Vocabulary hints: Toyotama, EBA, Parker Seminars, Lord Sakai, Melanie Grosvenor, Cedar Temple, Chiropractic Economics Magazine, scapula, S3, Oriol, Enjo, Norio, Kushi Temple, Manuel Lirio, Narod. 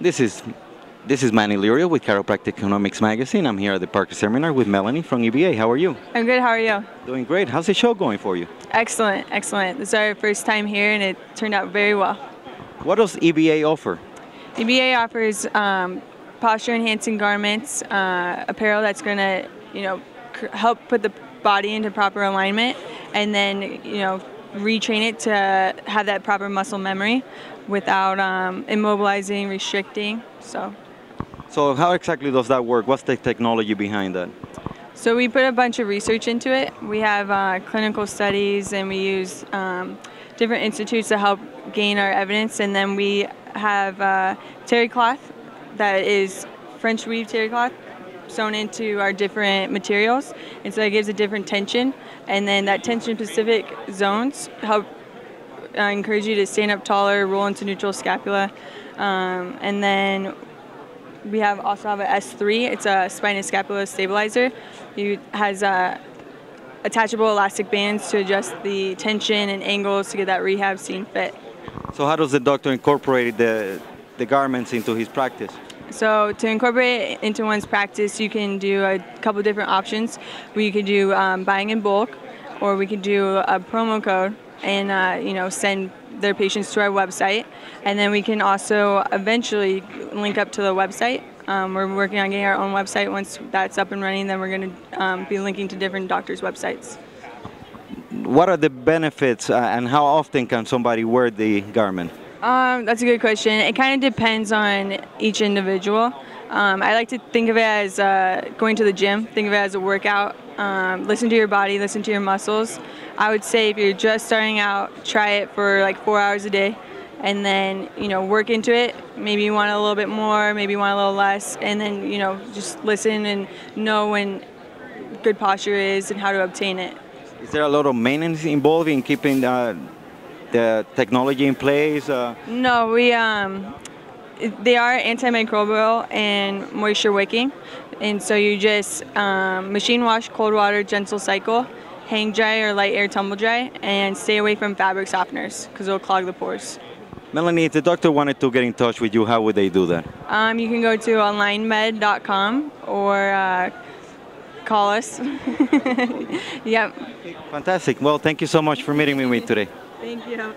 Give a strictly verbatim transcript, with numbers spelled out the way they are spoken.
This is this is Manuel Lirio with Chiropractic Economics Magazine. I'm here at the Parker Seminar with Melanie from E B A. How are you? I'm good. How are you? Doing great. How's the show going for you? Excellent, excellent. This is our first time here, and it turned out very well. What does E B A offer? E B A offers um, posture-enhancing garments, uh, apparel that's going to, you know, cr- help put the body into proper alignment, and then, you know, retrain it to have that proper muscle memory without um, immobilizing, restricting. So, so how exactly does that work? What's the technology behind that? So we put a bunch of research into it. We have uh, clinical studies, and we use um, different institutes to help gain our evidence. And then we have uh, terry cloth that is French weave terry cloth sewn into our different materials, and so that gives a different tension, and then that tension specific zones help uh, encourage you to stand up taller, roll into neutral scapula, um, and then we have also have an S three. It's a spinous scapula stabilizer. It has uh, attachable elastic bands to adjust the tension and angles to get that rehab scene fit. So how does the doctor incorporate the, the garments into his practice? So to incorporate it into one's practice, you can do a couple different options. We could do um, buying in bulk, or we could do a promo code and uh, you know, send their patients to our website. And then we can also eventually link up to the website. Um, we're working on getting our own website. Once that's up and running, then we're going to um, be linking to different doctors' websites. What are the benefits uh, and how often can somebody wear the garment? Um, that's a good question. It kind of depends on each individual. Um, I like to think of it as uh, going to the gym, think of it as a workout. Um, listen to your body, listen to your muscles. I would say if you're just starting out, try it for like four hours a day, and then, you know, work into it. Maybe you want a little bit more, maybe you want a little less, and then, you know, just listen and know when good posture is and how to obtain it. Is there a lot of maintenance involved in keeping uh the technology in place? Uh. No, we um, they are antimicrobial and moisture wicking, and so you just um, machine wash, cold water, gentle cycle, hang dry or light air tumble dry, and stay away from fabric softeners because it'll clog the pores. Melanie, if the doctor wanted to get in touch with you, how would they do that? Um, you can go to online med dot com or uh, call us. Yep. Fantastic. Well, thank you so much for meeting me today. Thank you.